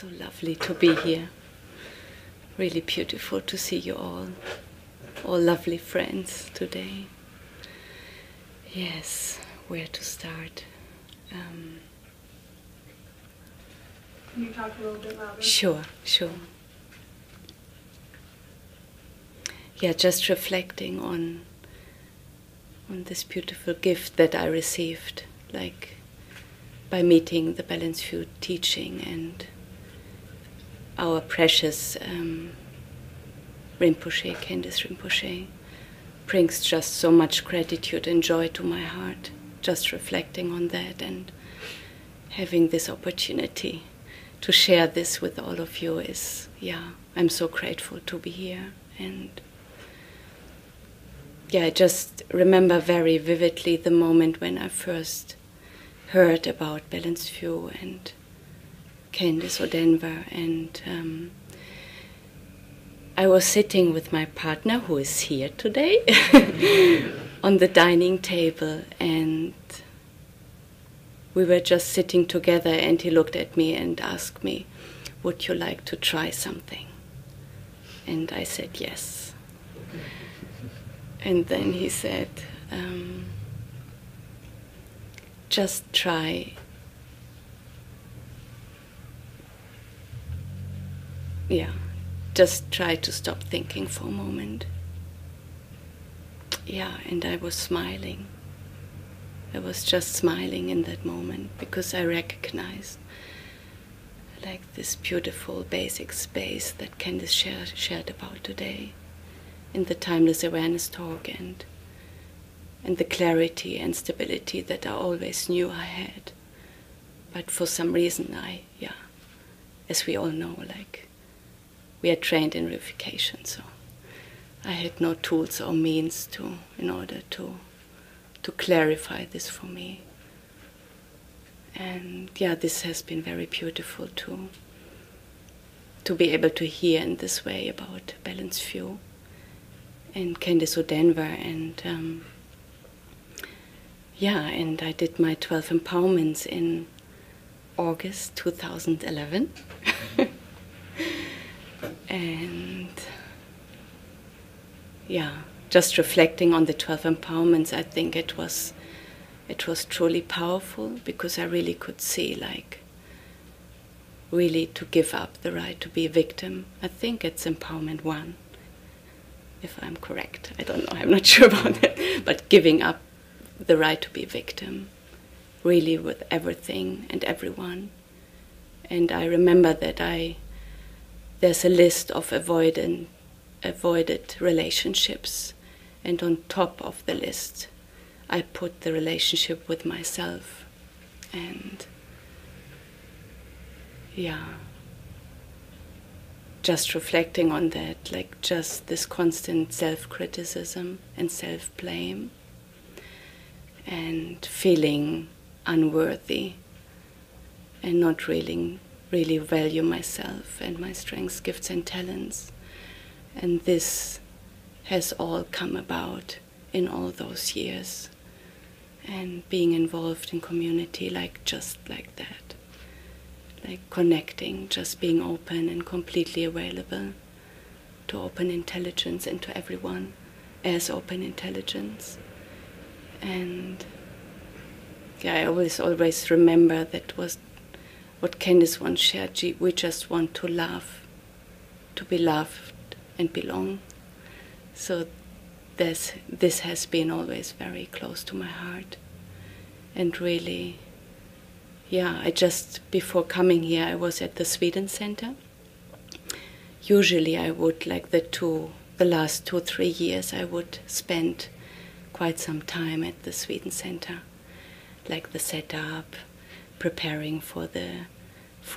so lovely to be here. Really beautiful to see you all lovely friends today. Yes, where to start? Can you talk a little bit louder? Sure. Yeah, just reflecting on this beautiful gift that I received, like by meeting the Balanced View teaching and our precious Rinpoche, Candice Rinpoche, brings just so much gratitude and joy to my heart, just reflecting on that and having this opportunity to share this with all of you is, yeah, I'm so grateful to be here. And yeah, I just remember very vividly the moment when I first heard about Balanced View and Candice O'Denver, and I was sitting with my partner, who is here today, on the dining table, and we were just sitting together, and he looked at me and asked me, "Would you like to try something?" And I said yes. And then he said, "Just try just try to stop thinking for a moment." Yeah, and I was smiling. I was just smiling in that moment because I recognized like this beautiful basic space that Candice shared about today in the Timeless Awareness talk, and the clarity and stability that I always knew I had. But for some reason as we all know, like, we are trained in reification, so I had no tools or means in order to clarify this for me. And yeah, this has been very beautiful to be able to hear in this way about Balanced View and Candice O'Denver, and and I did my 12 empowerments in August 2011. And yeah, just reflecting on the 12 empowerments, I think it was truly powerful, because I really could see, like, really to give up the right to be a victim. I think it's empowerment 1, if I'm correct. I don't know, I'm not sure about that. But giving up the right to be a victim, really, with everything and everyone. And I remember that there's a list of avoided relationships, and on top of the list I put the relationship with myself. And yeah, just reflecting on that, like, just this constant self-criticism and self-blame and feeling unworthy and not really value myself and my strengths, gifts and talents. And this has all come about in all those years, and being involved in community, like, just like that, like connecting, just being open and completely available to open intelligence and to everyone as open intelligence. And yeah, I always remember that was what Candice once shared. We just want to love, to be loved and belong. So this has been always very close to my heart. And really, yeah, I just, before coming here, I was at the Sweden Center. Usually I would, like, the last 2-3 years, I would spend quite some time at the Sweden Center, like the setup, preparing for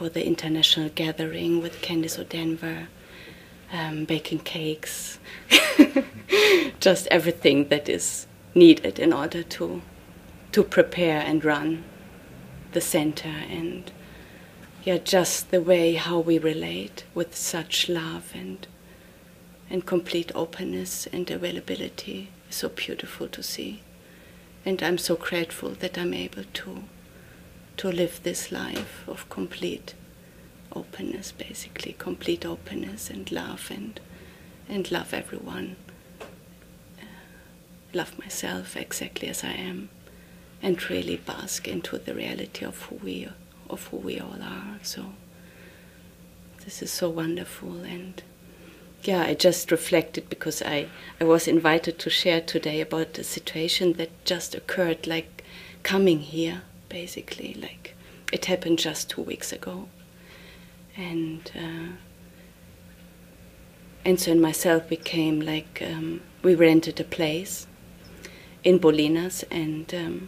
the international gathering with Candice O'Denver, baking cakes, just everything that is needed in order to prepare and run the center. And yeah, just the way how we relate with such love and complete openness and availability. So beautiful to see, and I'm so grateful that I'm able to live this life of complete openness, basically complete openness and love, and love everyone, love myself exactly as I am, and really bask into the reality of who we all are. So this is so wonderful. And yeah, I just reflected, because I was invited to share today about a situation that just occurred, like coming here, basically, like it happened just 2 weeks ago. And so and myself became like, we rented a place in Bolinas, and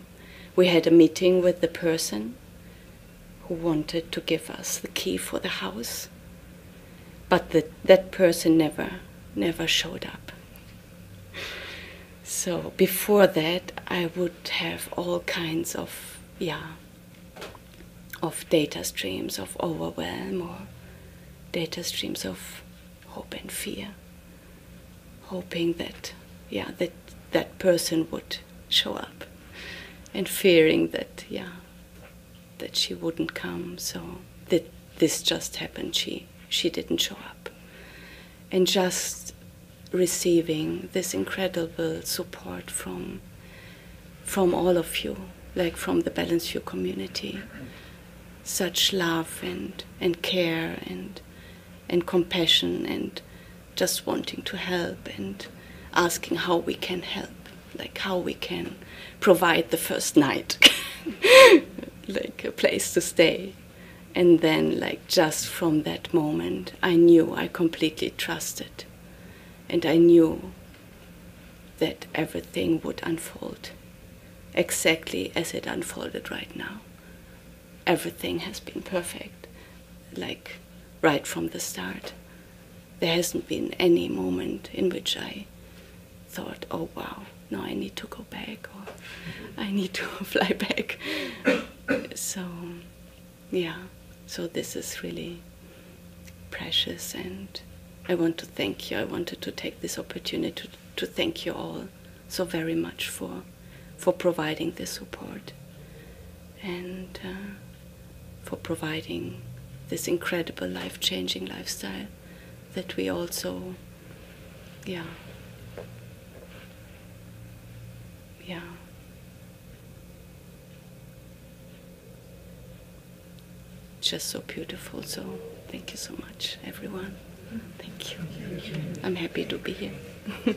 we had a meeting with the person who wanted to give us the key for the house. But that person never showed up. So before that, I would have all kinds of, of data streams of overwhelm, or data streams of hope and fear, hoping that, that person would show up, and fearing that, that she wouldn't come. So that this just happened. She didn't show up, and just receiving this incredible support from all of you, like from the Balanced View community, such love and care and compassion, and just wanting to help and asking how we can help, like how we can provide the first night, like a place to stay. And then, like, just from that moment, I knew I completely trusted, and I knew that everything would unfold exactly as it unfolded right now. Everything has been perfect, like right from the start. There hasn't been any moment in which I thought, oh wow, no, I need to go back, or I need to fly back. So, so this is really precious, and I want to thank you. I wanted to take this opportunity to thank you all so very much for providing this support, and for providing this incredible life-changing lifestyle that we also, just so beautiful. So thank you so much, everyone. Thank you. I'm happy to be here.